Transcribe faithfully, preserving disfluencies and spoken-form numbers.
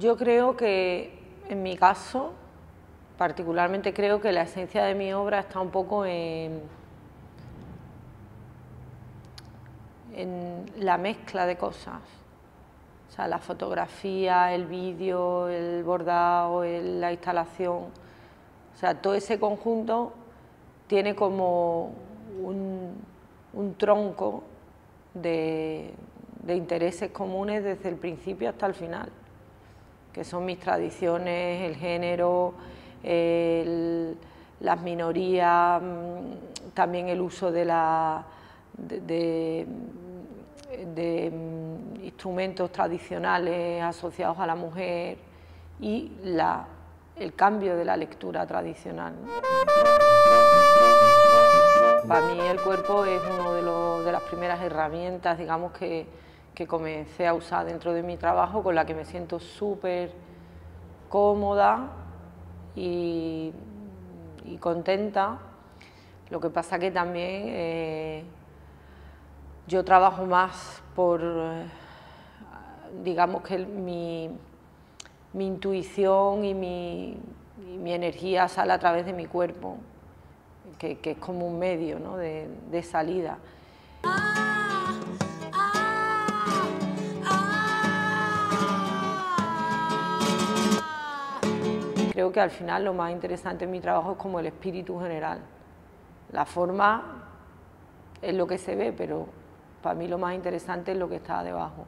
Yo creo que, en mi caso, particularmente creo que la esencia de mi obra está un poco en, en la mezcla de cosas. O sea, la fotografía, el vídeo, el bordado, el, la instalación. O sea, todo ese conjunto tiene como un, un tronco de, de intereses comunes desde el principio hasta el final, que son mis tradiciones, el género, el, las minorías, también el uso de, la, de, de, de instrumentos tradicionales asociados a la mujer y la, el cambio de la lectura tradicional, ¿no? Para mí el cuerpo es una de, los, de las primeras herramientas, digamos, que que comencé a usar dentro de mi trabajo, con la que me siento súper cómoda y, y contenta. Lo que pasa que también eh, yo trabajo más por, digamos que mi, mi intuición y mi, y mi energía sale a través de mi cuerpo, que, que es como un medio, ¿no?, de, de salida. Creo que al final lo más interesante en mi trabajo es como el espíritu general. La forma es lo que se ve, pero para mí lo más interesante es lo que está debajo.